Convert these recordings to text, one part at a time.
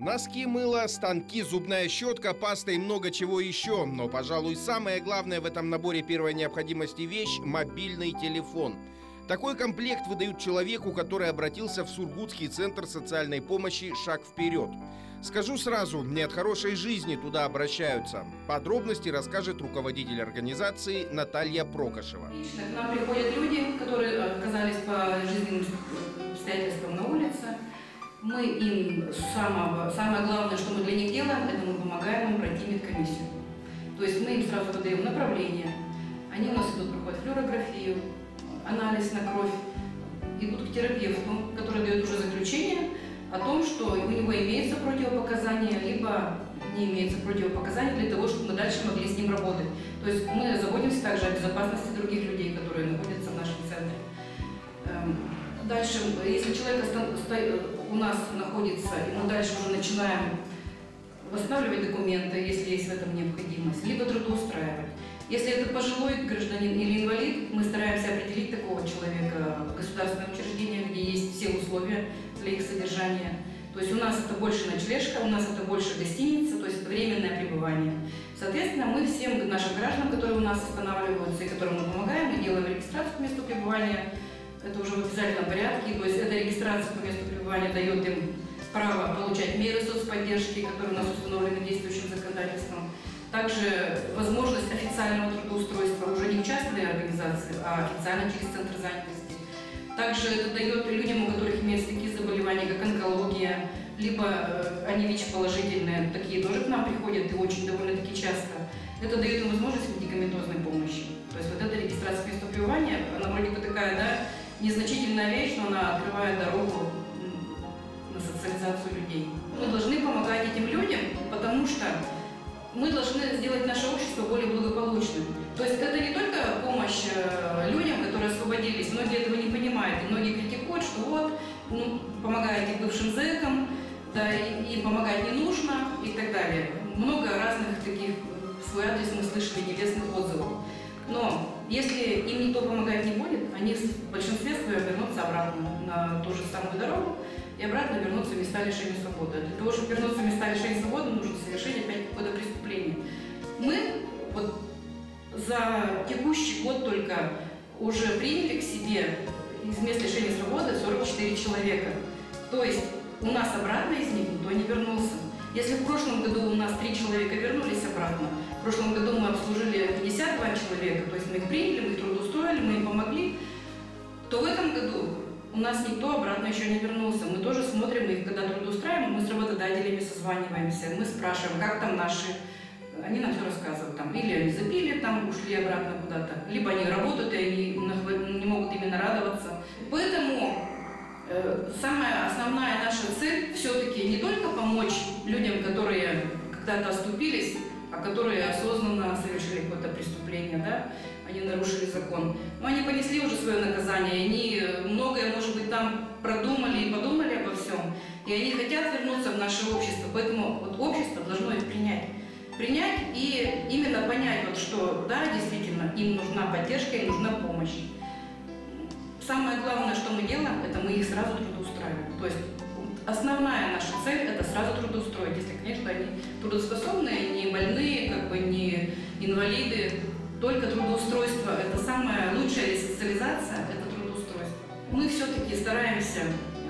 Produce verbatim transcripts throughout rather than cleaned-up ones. Носки, мыло, станки, зубная щетка, паста и много чего еще. Но, пожалуй, самое главное в этом наборе первой необходимости вещь – мобильный телефон. Такой комплект выдают человеку, который обратился в Сургутский центр социальной помощи «Шаг вперед». Скажу сразу, не от хорошей жизни туда обращаются. Подробности расскажет руководитель организации Наталья Прокошева. К нам приходят люди, которые оказались по жизненным обстоятельствам на улице. Мы им, самое, самое главное, что мы для них делаем, это мы помогаем им пройти медкомиссию. То есть мы им сразу подаем направление. Они у нас идут, проходят флюорографию, анализ на кровь, идут к терапевту, который дает уже заключение о том, что у него имеются противопоказания, либо не имеется противопоказаний для того, чтобы мы дальше могли с ним работать. То есть мы заботимся также о безопасности других людей, которые находятся в нашем центре. Дальше, если человек у нас находится, и мы дальше уже начинаем восстанавливать документы, если есть в этом необходимость, либо трудоустраивать. Если это пожилой гражданин или инвалид, мы стараемся определить такого человека в государственном учреждении, где есть все условия для их содержания. То есть у нас это больше ночлежка, у нас это больше гостиница, то есть временное пребывание. Соответственно, мы всем нашим гражданам, которые у нас останавливаются и которым мы помогаем, мы делаем регистрацию по месту пребывания. Это уже в обязательном порядке, то есть эта регистрация по месту пребывания дает им право получать меры соцподдержки, которые у нас установлены действующим законодательством. Также возможность официального трудоустройства уже не в частные организации, а официально через центр занятости. Также это дает людям, у которых имеются такие заболевания, как онкология, либо они ВИЧ-положительные, такие тоже к нам приходят и очень довольно-таки часто. Это дает им возможность медикаментозной помощи. То есть вот эта регистрация места пребывания, она вроде бы такая, да, незначительная вещь, но она открывает дорогу на социализацию людей. Мы должны помогать этим людям, потому что мы должны сделать наше общество более благополучным. То есть это не только помощь людям, которые освободились, многие этого не понимают, и многие критикуют, что вот, ну, помогаете бывшим зэкам, да, и, и помогать не нужно, и так далее. Много разных таких, в свой адрес мы слышали, нелестных отзывов. Но если им никто помогать не будет, они в большинстве своем вернутся обратно на ту же самую дорогу, и обратно вернуться в места лишения свободы. Для того, чтобы вернуться в места лишения свободы, нужно совершить опять какое-то преступление. Мы вот за текущий год только уже приняли к себе из мест лишения свободы сорок четыре человека. То есть у нас обратно из них никто не вернулся. Если в прошлом году у нас три человека вернулись обратно, в прошлом году мы обслужили пятьдесят два человека, то есть мы их приняли, мы их трудоустроили, мы им помогли, то в этом году у нас никто обратно еще не вернулся. Мы тоже смотрим их, когда трудоустраиваем, мы с работодателями созваниваемся, мы спрашиваем, как там наши. Они нам все рассказывают. Там, или они запили, там ушли обратно куда-то, либо они работают, и они не могут именно радоваться. Поэтому э, самая основная наша цель все-таки не только помочь людям, которые когда-то оступились, а которые осознанно совершили какое-то преступление, да? Они нарушили закон. Но они понесли уже свое наказание, они многое, может быть, там продумали и подумали обо всем, и они хотят вернуться в наше общество, поэтому вот общество должно их принять. Принять и именно понять, вот, что да, действительно, им нужна поддержка, им нужна помощь. Самое главное, что мы делаем, это мы их сразу трудоустраиваем. То есть основная наша цель – это сразу трудоустроить, если, конечно, они трудоспособные, не больные, как бы не инвалиды. Только трудоустройство – это самая лучшая ресоциализация, это трудоустройство. Мы все-таки стараемся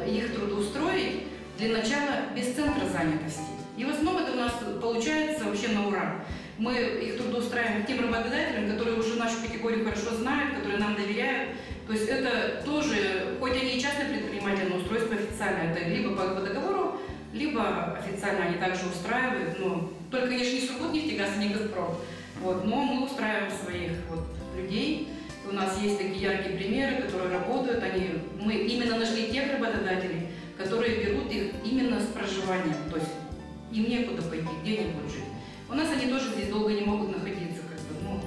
их трудоустроить для начала без центра занятости. И в основном это у нас получается вообще на ура. Мы их трудоустраиваем к тем работодателям, которые уже нашу категорию хорошо знают, которые нам доверяют. То есть это тоже, хоть они и частные предприниматели, но устройство официальное. Это либо по договору, либо официально они также устраивают. Но только, конечно, не Сургутнефтегаз, не Газпром. Вот, но мы устраиваем своих вот, людей. У нас есть такие яркие примеры, которые работают. Они, мы именно нашли тех работодателей, которые берут их именно с проживанием. То есть им некуда пойти, где они будут жить. У нас они тоже здесь долго не могут находиться. Как-то, ну,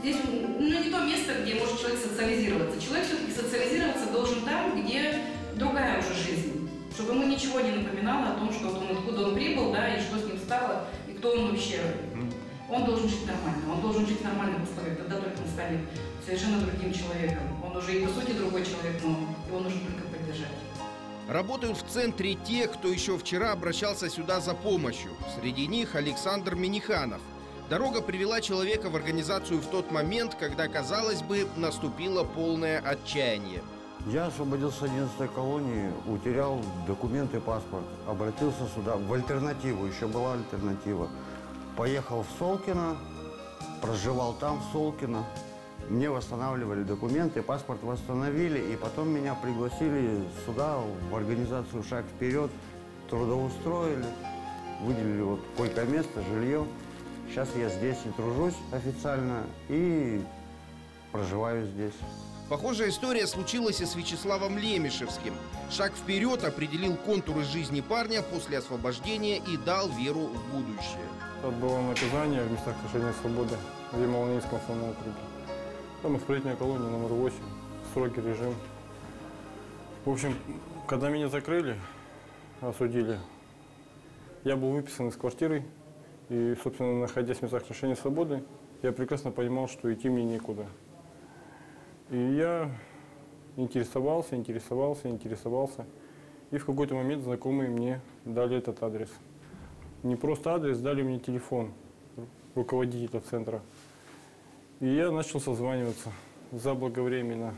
здесь ну, не то место, где может человек социализироваться. Человек все-таки социализироваться должен там, где другая уже жизнь. Чтобы ему ничего не напоминало о том, что вот он, откуда он прибыл, да, и что с ним стало, и кто он вообще. Он должен жить нормально, он должен жить в нормальных условиях, тогда только он станет совершенно другим человеком. Он уже и по сути другой человек, но его нужно только поддержать. Работают в центре те, кто еще вчера обращался сюда за помощью. Среди них Александр Миниханов. Дорога привела человека в организацию в тот момент, когда, казалось бы, наступило полное отчаяние. Я освободился с одиннадцатой колонии, утерял документы, паспорт. Обратился сюда в альтернативу, еще была альтернатива. Поехал в Солкино, проживал там, в Солкино. Мне восстанавливали документы, паспорт восстановили, и потом меня пригласили сюда, в организацию «Шаг вперед», трудоустроили, выделили вот койко-место, жилье. Сейчас я здесь и тружусь официально, и проживаю здесь. Похожая история случилась и с Вячеславом Лемишевским. «Шаг вперед» определил контуры жизни парня после освобождения и дал веру в будущее. Было наказание в местах лишения свободы в Ямалнинском автономном округе. Там исправительная колония номер восемь, строгий режим. В общем, когда меня закрыли, осудили, я был выписан из квартиры. И, собственно, находясь в местах лишения свободы, я прекрасно понимал, что идти мне некуда. И я интересовался, интересовался, интересовался. И в какой-то момент знакомые мне дали этот адрес. Не просто адрес, дали мне телефон руководителя центра. И я начал созваниваться заблаговременно.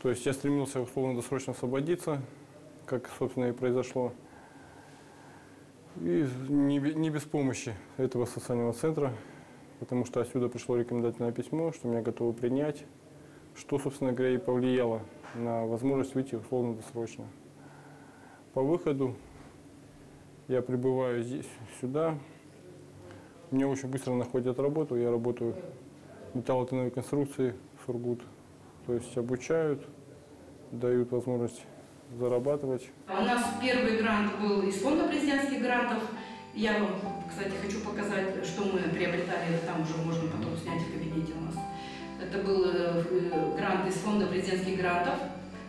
То есть я стремился условно-досрочно освободиться, как, собственно, и произошло. И не, не без помощи этого социального центра, потому что отсюда пришло рекомендательное письмо, что меня готовы принять, что, собственно говоря, и повлияло на возможность выйти условно-досрочно. По выходу я прибываю здесь, сюда. Мне очень быстро находят работу. Я работаю в металлотановой конструкции в Сургут. То есть обучают, дают возможность зарабатывать. У нас первый грант был из фонда президентских грантов. Я вам, кстати, хочу показать, что мы приобретали. Там уже можно потом снять в кабинете у нас. Это был грант из фонда президентских грантов.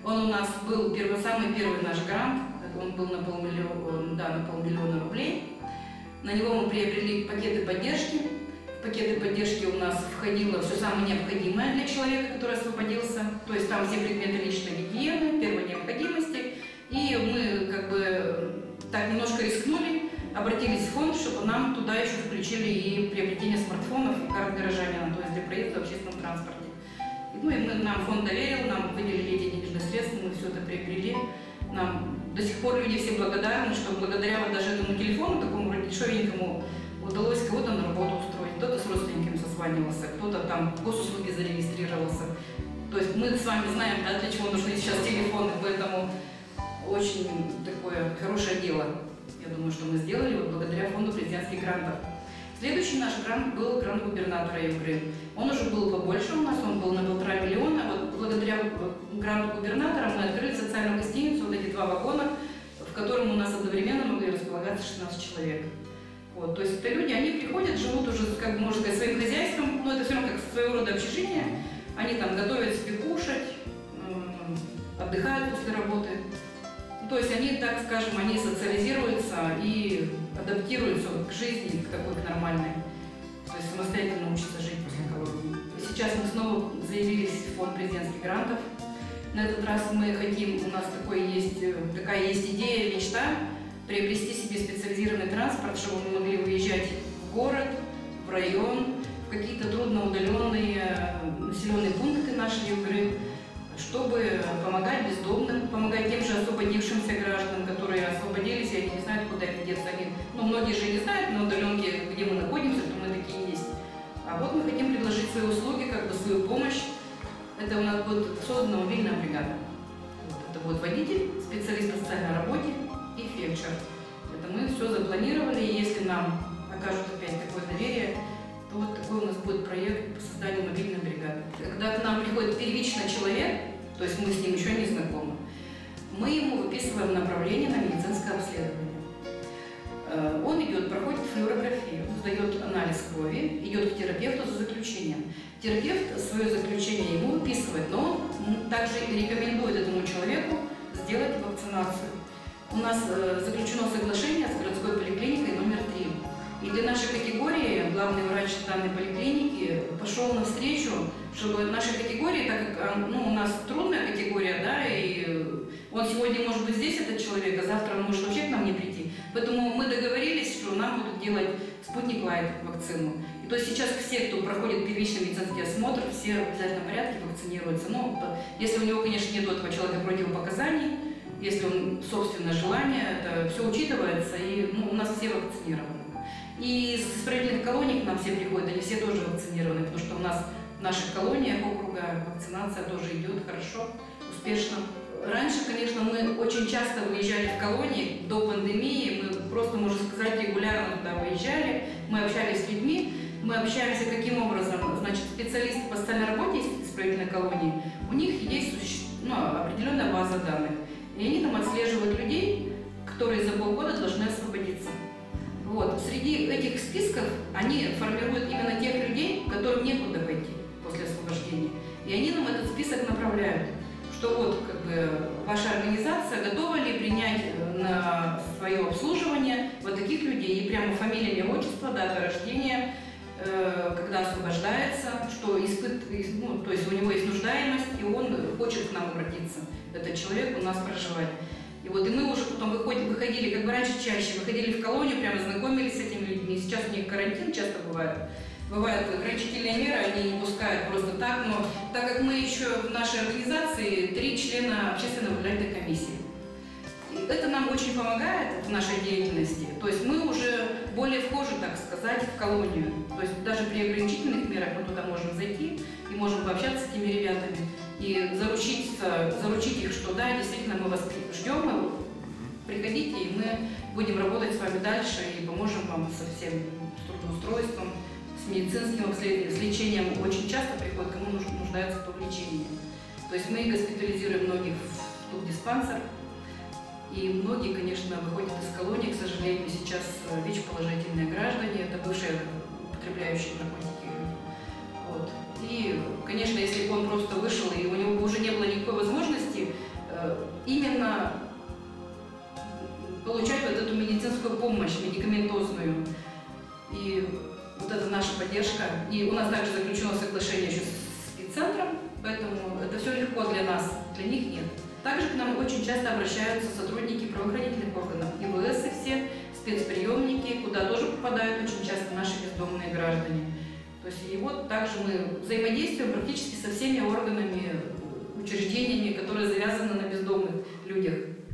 Он у нас был первый, самый первый наш грант. Он был на полмиллиона, да, на полмиллиона рублей. На него мы приобрели пакеты поддержки. В пакеты поддержки у нас входило все самое необходимое для человека, который освободился. То есть там все предметы личной гигиены, первой необходимости. И мы как бы так немножко рискнули, обратились в фонд, чтобы нам туда еще включили и приобретение смартфонов и карт горожанина, то есть для проезда в общественном транспорте. Ну и мы, нам фонд доверил, нам выделили эти денежные средства, мы все это приобрели. Нам до сих пор люди все благодарны, что благодаря вот даже этому телефону, такому дешевенькому, удалось кого-то на работу устроить. Кто-то с родственниками созванивался, кто-то там в госуслуги зарегистрировался. То есть мы с вами знаем, да, для чего нужны сейчас телефоны, поэтому очень такое хорошее дело, я думаю, что мы сделали вот благодаря фонду президентских грантов. Следующий наш грант был грант губернатора Югры. Он уже был побольше у нас, он был на полтора миллиона. Вот благодаря гранту губернатора мы открыли социальную гостиницу, вот эти два вагона, в котором у нас одновременно могли располагаться шестнадцать человек. Вот, то есть это люди, они приходят, живут уже, как можно сказать, своим хозяйством, но это все равно как своего рода общежитие. Они там готовят себе кушать, отдыхают после работы. То есть они, так скажем, они социализируются и адаптируются к жизни, к такой, к нормальной. То есть самостоятельно учатся жить после колонии. Сейчас мы снова заявились в фонд президентских грантов. На этот раз мы хотим, у нас такой есть, такая есть идея, мечта, приобрести себе специализированный транспорт, чтобы мы могли выезжать в город, в район, в какие-то трудно удаленные населенные пункты нашей Югры, чтобы помогать бездомным, помогать тем же освободившимся гражданам, которые освободились, и они не знают, куда это деться. Они, ну, многие же не знают, на удаленке, где мы находимся, то мы такие есть. А вот мы хотим предложить свои услуги, как бы свою помощь. Это у нас будет создана мобильная бригада. Вот, это будет водитель, специалист по социальной работе и фельдшер. Это мы все запланировали, и если нам окажут опять такое доверие, то вот такой у нас будет проект по созданию мобильной бригады. Когда к нам приходит первичный человек, то есть мы с ним еще не знакомы, мы ему выписываем направление на медицинское обследование. Он идет, проходит флюорографию, сдает анализ крови, идет к терапевту за заключением. Терапевт свое заключение ему выписывает, но он также рекомендует этому человеку сделать вакцинацию. У нас заключено соглашение с городской поликлиникой номер три. И для нашей категории главный врач данной поликлиники пошел навстречу, чтобы нашей категории, так как ну, у нас трудная категория, да, и он сегодня может быть здесь, этот человек, а завтра он может вообще к нам не прийти. Поэтому мы договорились, что нам будут делать «Спутник лайт» вакцину. И то есть сейчас все, кто проходит первичный медицинский осмотр, все в обязательном порядке вакцинируются. Но если у него, конечно, нет этого человека противопоказаний, если он собственное желание, это все учитывается, и ну, у нас все вакцинированы. И из исправительных колоний к нам все приходят, они все тоже вакцинированы, потому что у нас в наших колониях округа вакцинация тоже идет хорошо, успешно. Раньше, конечно, мы очень часто выезжали в колонии, до пандемии, мы просто, можно сказать, регулярно туда выезжали, мы общались с людьми, мы общаемся каким образом? Значит, специалисты по социальной работе из исправительной колонии, у них есть ну, определенная база данных, и они там отслеживают людей, которые за полгода должны освободиться. Вот. Среди этих списков они формируют именно тех людей, которым некуда пойти после освобождения. И они нам этот список направляют, что вот как бы ваша организация готова ли принять на свое обслуживание вот таких людей. И прямо фамилия, имя, отчество, дата рождения, э, когда освобождается, что испыт, ну, то есть у него есть нуждаемость, и он хочет к нам обратиться. Этот человек у нас проживает. И вот и мы уже потом выходим, выходили, как бы раньше чаще, выходили в колонию, прямо знакомились с этими людьми. Сейчас у них карантин часто бывает. Бывают ограничительные меры, они не пускают просто так. Но так как мы еще в нашей организации три члена общественной наблюдательной комиссии. И это нам очень помогает в нашей деятельности. То есть мы уже более вхожи, так сказать, в колонию. То есть даже при ограничительных мерах мы туда можем зайти и можем пообщаться с этими ребятами. И заручиться, заручить их, что да, действительно мы вас ждем, приходите, и мы будем работать с вами дальше и поможем вам со всем трудоустройством, с медицинским обследованием, с лечением. Очень часто приходят, кому нуждается в том лечении. То есть мы госпитализируем многих в диспансер, и многие, конечно, выходят из колонии, к сожалению, сейчас ВИЧ-положительные граждане, это бывшие употребляющие наркотики. Вот. И, конечно, если бы он просто вышел, и у него уже не было никакой возможности именно получать вот эту медицинскую помощь, медикаментозную. И вот это наша поддержка. И у нас также заключено соглашение еще с спеццентром, поэтому это все легко для нас, для них нет. Также к нам очень часто обращаются сотрудники правоохранительных органов, ИВС и все, спецприемники, куда тоже попадают очень часто наши бездомные граждане. То есть и вот также мы взаимодействуем практически со всеми органами, учреждениями, которые завязаны на бездомных людях.